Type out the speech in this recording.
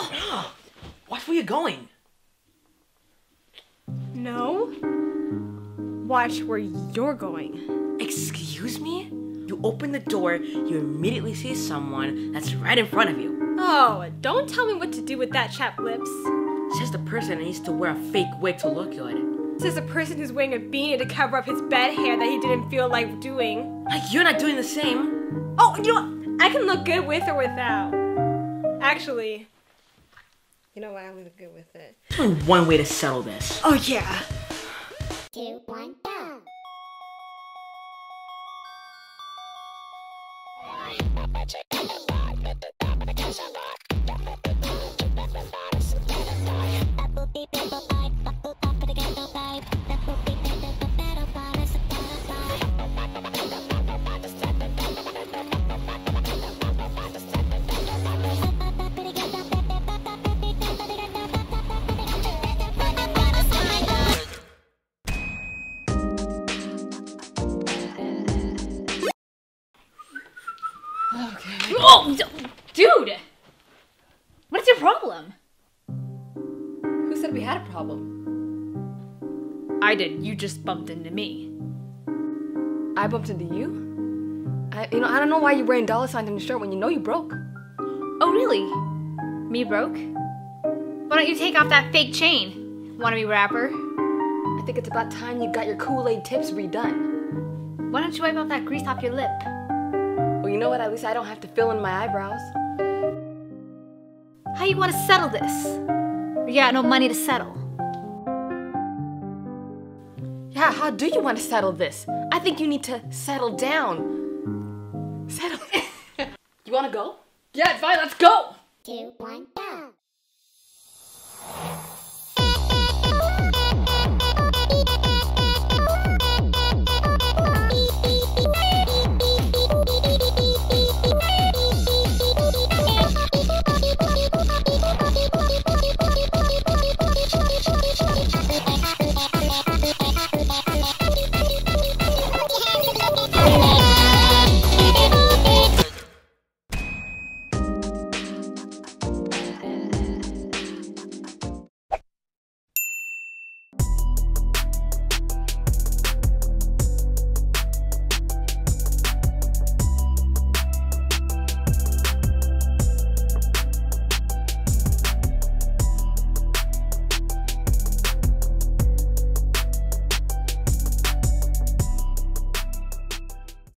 Oh. Yeah. What were you going? No. Watch where you're going. Excuse me? You open the door, you immediately see someone that's right in front of you. Oh, don't tell me what to do with that chap lips. Says the person that needs to wear a fake wig to look good. Says the person who's wearing a beanie to cover up his bad hair that he didn't feel like doing. Like, you're not doing the same. Oh, you know what? I can look good with or without. Actually, you know what? I'm gonna look good with it. There's only one way to settle this. Oh, yeah. 2, 1, go. Okay. Oh, dude! What's your problem? Who said we had a problem? I did. You just bumped into me. I bumped into you? I don't know why you're wearing $ signs on your shirt when you know you broke. Oh, really? Me broke? Why don't you take off that fake chain, wannabe rapper? I think it's about time you got your Kool-Aid tips redone. Why don't you wipe off that grease off your lip? Well, you know what? At least I don't have to fill in my eyebrows. How you want to settle this? You got no money to settle. Yeah, how do you want to settle this? I think you need to settle down. Settle. You want to go? Yeah, fine, let's go. 2, 1, go.